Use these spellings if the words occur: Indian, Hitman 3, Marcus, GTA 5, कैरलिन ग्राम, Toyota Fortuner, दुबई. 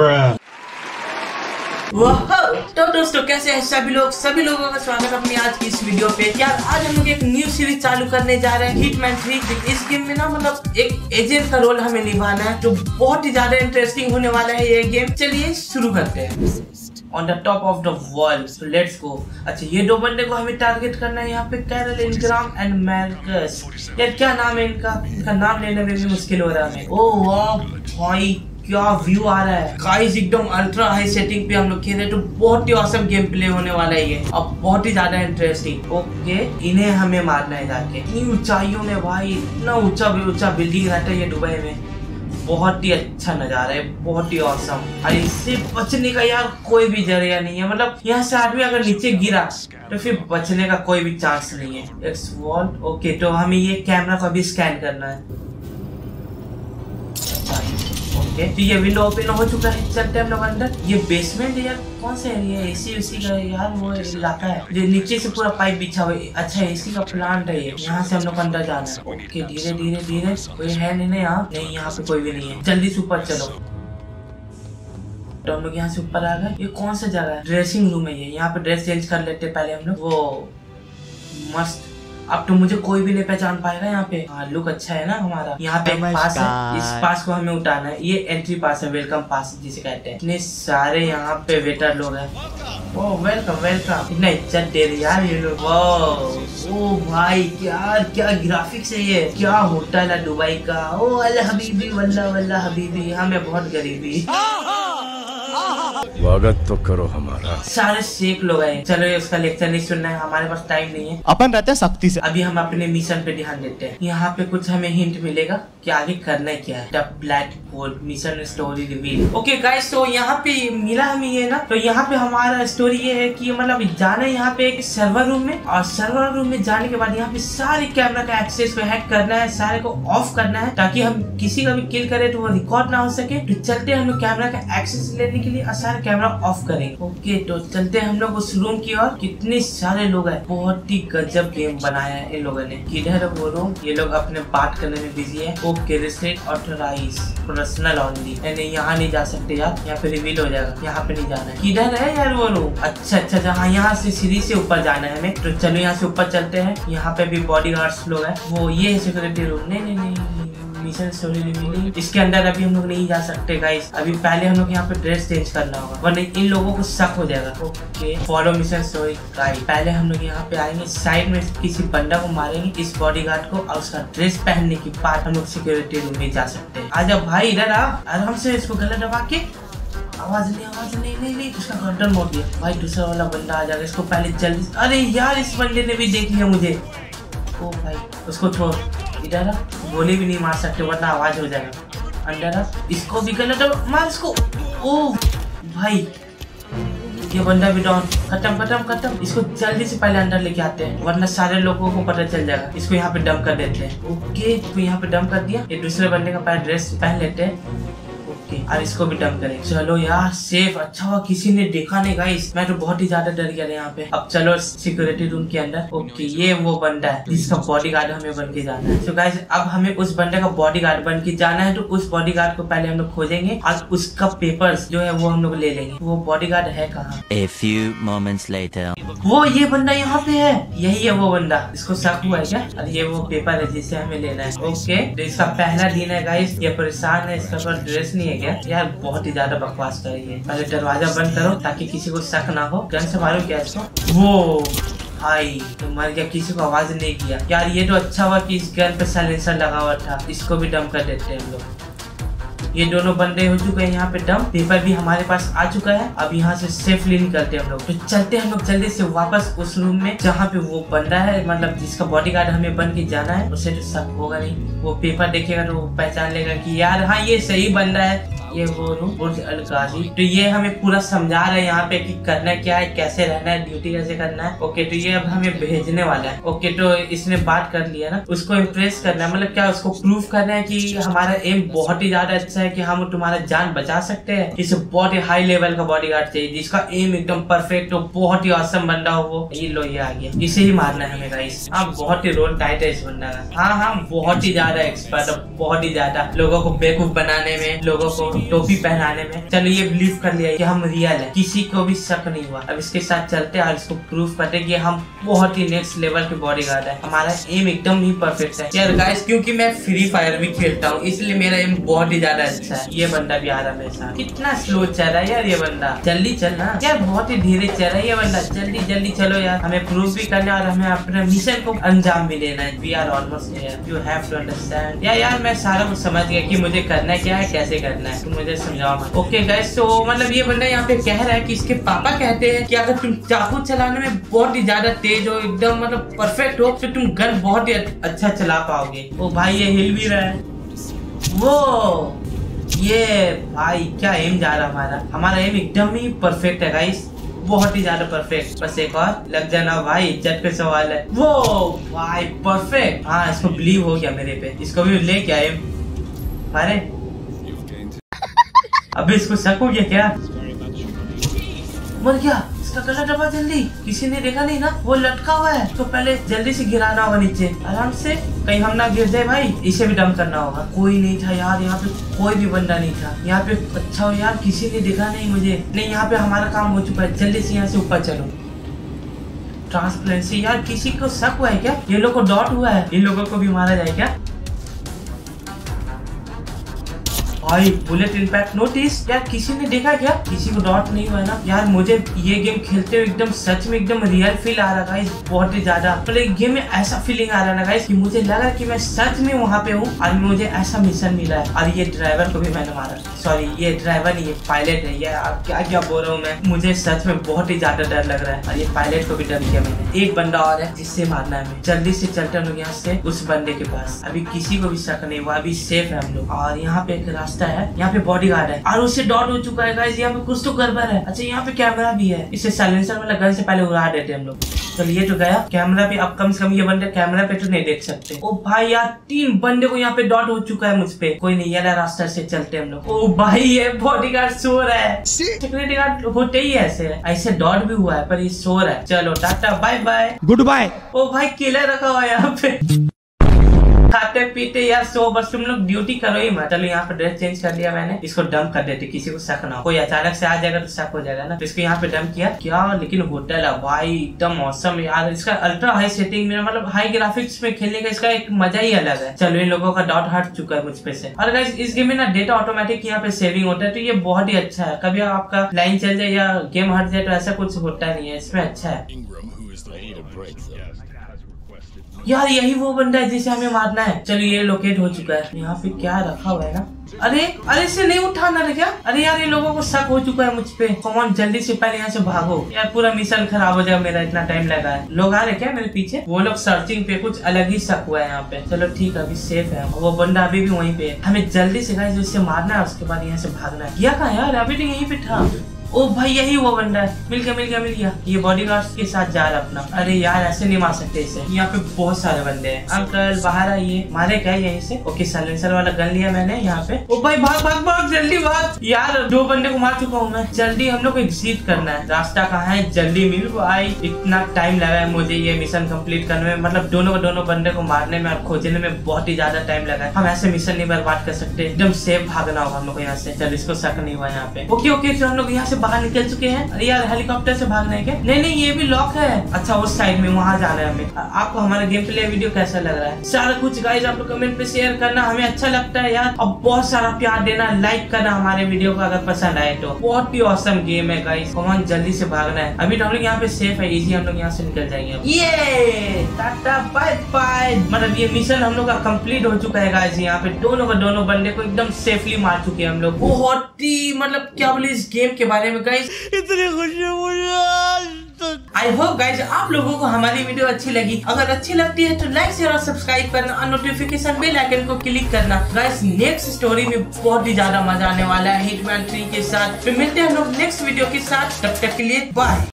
Bruh. तो दोस्तों कैसे हैं सभी लोगों का स्वागत है अपनी आज की इस वीडियो पे। यार आज हम लोग एक न्यू सीरीज चालू करने जा रहे हैं हिटमैन 3। इस गेम में ना मतलब एक एजेंट का रोल हमें निभाना है जो बहुत ही ज्यादा इंटरेस्टिंग होने वाला है ये गेम। चलिए शुरू करते हैं। On the top of the world let's go. अच्छा ये दो बंदे को हमें टारगेट करना है यहाँ पे, कैरलिन ग्राम एंड मार्कस। यार क्या नाम है इनका, इनका नाम लेने में भी मुश्किल हो रहा है। ओह वाह भाई क्या व्यू आ रहा है गाइस, एकदम अल्ट्रा हाई सेटिंग पे हम लोग खेल रहे हैं तो बहुत ही ऑसम गेम प्ले होने वाला है ये और बहुत ही ज्यादा इंटरेस्टिंग। ओके इन्हें हमें मारना है जाके। इतनी ऊंचाइयों में भाई, इतना ऊंचा बिल्डिंग रहता है ये दुबई में। बहुत ही अच्छा नजारा है, बहुत ही ऑसम। और इससे बचने का यार कोई भी जरिया नहीं है, मतलब यहाँ से आदमी अगर नीचे गिरा तो फिर बचने का कोई भी चांस नहीं है। ओके तो हमें ये कैमरा को अभी स्कैन करना है। तो ये विंडो ओपन हो चुका है, चलते हैं हम लोग अंदर। ये बेसमेंट है यार, कौन सा एरिया है? एसी उसी का यार वो इलाका है जो नीचे से पूरा पाइप बिछा हुआ है। अच्छा एसी का प्लांट है ये, यहाँ से हम लोग अंदर जाना है। ओके धीरे धीरे धीरे, कोई है नहीं यहाँ, नहीं यहाँ पे कोई भी नहीं है। जल्दी से ऊपर चलो। तो हम लोग यहाँ से ऊपर आ गए। ये कौन सा जगह है? ड्रेसिंग रूम है ये, यहाँ पे ड्रेस चेंज कर लेते पहले हम लोग। वो मस्त, अब तो मुझे कोई भी नहीं पहचान पाएगा यहाँ पे। हाँ लुक अच्छा है ना हमारा। यहाँ पे एक पास है, इस पास को हमें उठाना है। ये एंट्री पास है, वेलकम पास जिसे कहते हैं। इतने सारे यहाँ पे वेटर लोग हैं। ओह वेलकम वेलकम, इतना इज्जत दे रही यार ये लोग। ओ भाई यार क्या ग्राफिक्स है ये, क्या होटल है दुबई का। ओ अल्लाह हबीबी वल्ला वल्ला हबीबी, हमें बहुत गरीबी। स्वागत तो करो हमारा। सारे शेख लोग आए। चलो ये उसका लेक्चर नहीं सुनना है, हमारे पास टाइम नहीं है, अपन रहते हैं सख्ती से। अभी हम अपने मिशन पे ध्यान देते हैं। यहाँ पे कुछ हमें हिंट मिलेगा कि आगे करना क्या है। The black hole mission story reveal. Okay guys तो यहाँ पे मिला हमें ये ना, तो यहाँ पे हमारा स्टोरी ये है कि मतलब जाना है यहाँ पे एक सर्वर रूम में, और सर्वर रूम में जाने के बाद यहाँ पे सारे कैमरा का एक्सेस को हैक करना है, सारे को ऑफ करना है ताकि हम किसी का भी किल करें तो वो रिकॉर्ड ना हो सके। तो चलते हैं हम लोग कैमरा का एक्सेस लेने के लिए, सारे कैमरा ऑफ करेंगे। ओके तो चलते हैं हम लोग उस रूम की ओर। कितने सारे लोग हैं, बहुत ही गजब गेम बनाया है इन लोगों ने। किधर है वो रूम? ये लोग अपने बात करने में बिजी है। Okay restrict authorise personal only, यानी यहाँ नहीं जा सकते यार, यहाँ पे रिवील हो जाएगा, यहाँ पे नहीं जाना है। किधर है यार वो रूम? अच्छा, जहाँ यहाँ से सीढ़ी से ऊपर जाना है हमें। तो चलो यहाँ से ऊपर चलते हैं। यहाँ पे भी बॉडी गार्ड्स लोग है। वो ये सिक्योरिटी रूम, नहीं मिशन स्टोरी रिवील, इसके अंदर अभी हम लोग नहीं जा सकते गाइस। अभी पहले हम लोग यहाँ पे ड्रेस चेंज करना होगा वरना इन लोगों को शक हो जाएगा। Okay follow mission story guys. पहले हम लोग यहाँ पे आएंगे, साइड में किसी बंदा को मारेंगे, इस बॉडीगार्ड को, और उसका ड्रेस पहनने के बाद हम लोग सिक्योरिटी रूम में जा सकते हैं। आजा भाई इधर आ, आराम से इसको गला दबा के। आवाज नहीं, उसका कंट्रोल मोड दिया भाई। दूसरा वाला बंदा आ जाएगा, इसको पहले जल्दी। अरे यार इस बंदे ने भी देख लिया मुझे। ओ भाई उसको छोड़, इधर आ, गोली भी नहीं मार सकते वरना आवाज हो जाएगा। अंदर आ, इसको भी गलत मार इसको। ओ भाई ये बंदा भी डाउन। खत्म, इसको जल्दी से पहले अंदर लेके आते हैं वरना सारे लोगों को पता चल जाएगा। इसको यहाँ पे डंप कर देते हैं। ओके तो यहाँ पे डंप कर दिया। ये दूसरे बंदे का पैर ड्रेस पहन लेते हैं। और इसको भी डंप करें। चलो यार सेफ, अच्छा हुआ किसी ने देखा नहीं गाइस, मैं तो बहुत ही ज्यादा डर गया यहाँ पे। अब चलो सिक्योरिटी रूम के अंदर। ओके ये वो बंदा है जिसका बॉडीगार्ड हमें बन के जाना है। तो गाइस अब हमें उस बंदे का बॉडीगार्ड बन के जाना है, तो उस बॉडीगार्ड को पहले हम लोग खोजेंगे और उसका पेपर्स जो है वो हम लोग ले लेंगे। वो बॉडीगार्ड है कहाँ? A few moments later. वो ये बंदा यहाँ पे है, यही है वो बंदा। इसको शक हुआ है क्या? और ये वो पेपर है जिसे हमें लेना है। ओके तो इसका पहला दिन है गाइस, ये परेशान है, इसका पर ड्रेस नहीं है यार, बहुत ही ज्यादा बकवास कर रही है। पहले दरवाजा बंद करो ताकि किसी को शक ना हो। गन से मारो क्या इसको? वो भाई तो मर गया, किसी को आवाज नहीं किया यार। ये तो अच्छा हुआ कि इस गन पे साइलेंसर लगा हुआ था। इसको भी डंप कर देते हैं हम लोग। ये दोनों बंदे हो चुके हैं यहाँ पे डंप। पेपर भी हमारे पास आ चुका है। अब यहाँ से सेफली निकलते हैं हम लोग। तो चलते हैं हम लोग जल्दी से वापस उस रूम में जहाँ पे वो बंदा है, मतलब जिसका बॉडीगार्ड हमें बन के जाना है। उसे तो शक होगा नहीं, वो पेपर देखेगा तो वो पहचान लेगा कि यार हाँ ये सही बंदा है। ये वो रूम अलगाजी। तो ये हमें पूरा समझा रहा है यहाँ पे कि करना क्या है, कैसे रहना है, ड्यूटी कैसे करना है। ओके तो ये अब हमें भेजने वाला है। ओके तो इसने बात कर लिया ना, उसको इम्प्रेस करना है, मतलब क्या उसको प्रूफ करना है कि हमारा एम बहुत ही ज्यादा अच्छा है, कि हम तुम्हारा जान बचा सकते हैं। इसे बहुत ही हाई लेवल का बॉडीगार्ड चाहिए जिसका एम एकदम परफेक्ट हो, बहुत ही औसम बंदा हो वो। ये लो ये आ गया, इसे ही मारना है हमें गाइस। आप बहुत ही रोल टाइट है इस बंदा का। हाँ, बहुत ही ज्यादा एक्सपर्ट, बहुत ही ज्यादा लोगों को बेवकूफ बनाने में, लोगों को टोपी पहनाने में। चलो ये बिलीव कर लिया कि हम रियल है, किसी को भी शक नहीं हुआ। अब इसके साथ चलते हैं और इसको प्रूफ करते हैं कि हम बहुत ही नेक्स्ट लेवल के बॉडीगार्ड है। हमारा एम एकदम ही परफेक्ट है यार गाइस, क्योंकि मैं फ्री फायर भी खेलता हूँ इसलिए मेरा एम बहुत ही ज्यादा अच्छा है। ये बंदा भी आ रहा मेरे साथ, कितना स्लो चल रहा है यार ये बंदा। जल्दी चलना यार, बहुत ही धीरे चल रहा है ये बंदा। जल्दी जल्दी चलो यार, हमें प्रूफ भी करना है और हमें अपने मिशन को अंजाम भी देना है। We are almost here, you have to understand. यार मैं सारा कुछ समझ गया कि मुझे करना क्या है, कैसे करना है, तुम मुझे समझाओ मत। ओके गाइस, तो मतलब ये बंदा यहाँ पे कह रहा है कि इसके पापा कहते हैं कि अगर तुम चाकू चलाने में बहुत ही ज्यादा तेज हो, एकदम मतलब परफेक्ट हो, तो तुम गन बहुत ही अच्छा चला पाओगे। ओ भाई ये हिल भी रहा है, वो ये भाई क्या एम जा रहा हमारा एम एकदम ही परफेक्ट है गाइस, बहुत ही ज्यादा परफेक्ट। बस एक और लग जाना भाई, जट पे सवाल है। वो भाई परफेक्ट, हाँ इसको बिलीव हो गया मेरे पे, इसको भी ले क्या एम मारे। अबे इसको शक हो गया क्या, मर गया, इसका गला दबा जल्दी, किसी ने देखा नहीं ना, वो लटका हुआ है तो पहले जल्दी से गिराना होगा नीचे आराम से, कहीं हम ना गिर जाए भाई। इसे भी डंप करना होगा। कोई नहीं था यार यहाँ पे, कोई भी बंदा नहीं था यहाँ पे। अच्छा हो यार किसी ने देखा नहीं मुझे। नहीं यहाँ पे हमारा काम हो चुका है, जल्दी से यहाँ से ऊपर चलो। ट्रांसपेरेंसी यार, किसी को शक हुआ है क्या, ये लोग को डॉट हुआ है, इन लोगों को भी मारा जाए क्या। भाई बुलेट इंपैक्ट नोटिस, यार किसी ने देखा क्या, किसी को डॉट नहीं हुआ ना। यार मुझे ये गेम खेलते हुए एकदम सच में एकदम रियल फील आ रहा गाइस, बहुत ही ज्यादा। मतलब गेम में ऐसा फीलिंग आ रहा ना गाइस कि मुझे लगा कि मैं सच में वहाँ पे हूँ और मुझे ऐसा मिशन मिला है। और ये ड्राइवर को भी मैंने मारा, सॉरी ये ड्राइवर नहीं, ये पायलट है। यार क्या क्या बोल रहा हूँ मैं, मुझे सच में बहुत ही ज्यादा डर लग रहा है। और ये पायलट को भी डर किया मैंने। एक बंदा और है जिससे मारना है, जल्दी से चलते हम लोग यहाँ से उस बंदे के पास। अभी किसी को भी शक नहीं हुआ, अभी सेफ है हम लोग। और यहाँ पे एक है, यहाँ पे बॉडीगार्ड है और उससे डॉट हो चुका है गाइस, यहाँ पे कुछ तो गड़बड़ है। अच्छा यहाँ पे कैमरा भी है, इसे साइलेंसर वाला गन से पहले उड़ा देते हम लोग। चलिए तो गया कैमरा पे, अब कम से कम ये बंदे कैमरा पे तो नहीं देख सकते। ओ भाई यार 3 बंदे को यहाँ पे डॉट हो चुका है मुझ पे। कोई नहीं यार, रास्ता से चलते हम लोग। ओ भाई ये बॉडीगार्ड सो रहा है, सिक्योरिटी गार्ड होते ही ऐसे डॉट भी हुआ है पर ये सो रहा है। चलो tata bye bye goodbye. ओ भाई किला रखा हुआ है यहाँ पे, खाते पीते यार सो, बस तुम लोग ड्यूटी करो ही मत। चलो यहाँ पे ड्रेस चेंज कर लिया मैंने, इसको डंप कर देते, किसी को शक ना हो। कोई अचानक से आ जाएगा तो शक हो जाएगा ना, तो इसको यहाँ पे डंप किया क्या। लेकिन होटल है भाई एकदम औसम यार, इसका अल्ट्रा हाई सेटिंग में मतलब हाई ग्राफिक्स में खेलने का इसका एक मजा ही अलग है। चलो इन लोगों का डॉट हट चुका है मुझपे से। और गाइस इस गेम में ना डेटा ऑटोमेटिक यहाँ पे सेविंग होता है, तो ये बहुत ही अच्छा है। कभी आपका लाइन चल जाए या गेम हट जाए तो ऐसा कुछ होता नहीं है, इसमें अच्छा है। यार यही वो बंदा है जिसे हमें मारना है। चलो ये लोकेट हो चुका है। यहाँ पे क्या रखा हुआ है ना, अरे अरे इसे नहीं उठाना है क्या। अरे यार ये लोगों को शक हो चुका है मुझ पे। कम ऑन जल्दी से पहले यहाँ से भागो यार, पूरा मिशन खराब हो जाएगा मेरा, इतना टाइम लगा है। लोग आ रहे क्या मेरे पीछे, वो लोग सर्चिंग पे, कुछ अलग ही शक हुआ है यहाँ पे। चलो ठीक है अभी सेफ है, वो बंदा अभी भी वहीं पे है। हमें जल्दी से गाइस उससे मारना है, उसके बाद यहाँ से भागना है। क्या कहा यार, अभी तो यहीं पे था। ओ भाई यही वो बंदा है, मिल गया मिल गया मिल गया। ये बॉडीगार्ड्स के साथ जा रहा अपना। अरे यार ऐसे नहीं मार सकते इसे, यहाँ पे बहुत सारे बंदे हैं। अंकल बाहर आइए, मारे क्या यहीं से। ओके साइलेंसर वाला गन लिया मैंने यहाँ पे। ओ भाई भाग भाग भाग जल्दी भाग। यार 2 बंदे को मार चुका हूँ मैं। जल्दी हम लोग को एग्जिट करना है, रास्ता कहाँ है जल्दी मिल भाई। इतना टाइम लगा है मुझे ये मिशन कम्प्लीट करने में, मतलब दोनों बंदे को मारने में और खोजने में बहुत ही ज्यादा टाइम लगा है। हम ऐसे मिशन नहीं बर्बाद कर सकते, एकदम सेफ भागना होगा हम लोग यहाँ से। चल इसको शक नहीं हुआ यहाँ पे। ओके ओके तो हम लोग यहाँ से बाहर निकल चुके हैं। अरे यार हेलीकॉप्टर से भागना है क्या, नहीं नहीं ये भी लॉक है। अच्छा उस साइड में वहाँ जाना है हमें। आपको हमारा गेम प्ले वीडियो कैसा लग रहा है सारा कुछ गाइस आप लोग कमेंट पे शेयर करना, हमें अच्छा लगता है यार। और बहुत सारा प्यार देना, लाइक करना हमारे वीडियो को अगर पसंद आए तो। बहुत ही औसम गेम है गाइस, कमान जल्दी से भागना है। अभी तो हम लोग यहाँ पे सेफ है, इजी हम लोग यहाँ से निकल जाएंगे। ये टाटा बाय बाय। मतलब ये मिशन हम लोग का कम्प्लीट हो चुका है गाइस। यहाँ पे दोनों बंदे को एकदम सेफली मार चुके हैं हम लोग। बहुत ही मतलब क्या बोले इस गेम के बारे में गाइस, इतनी खुशी मुझे। आई होप गाइज आप लोगों को हमारी वीडियो अच्छी लगी, अगर अच्छी लगती है तो लाइक शेयर और सब्सक्राइब करना और नोटिफिकेशन बेल आइकन को क्लिक करना। गाइज नेक्स्ट स्टोरी में बहुत ही ज्यादा मजा आने वाला है हिटमैन 3 के साथ। फिर मिलते हैं हम लोग नेक्स्ट वीडियो के साथ, तब तक के लिए बाय।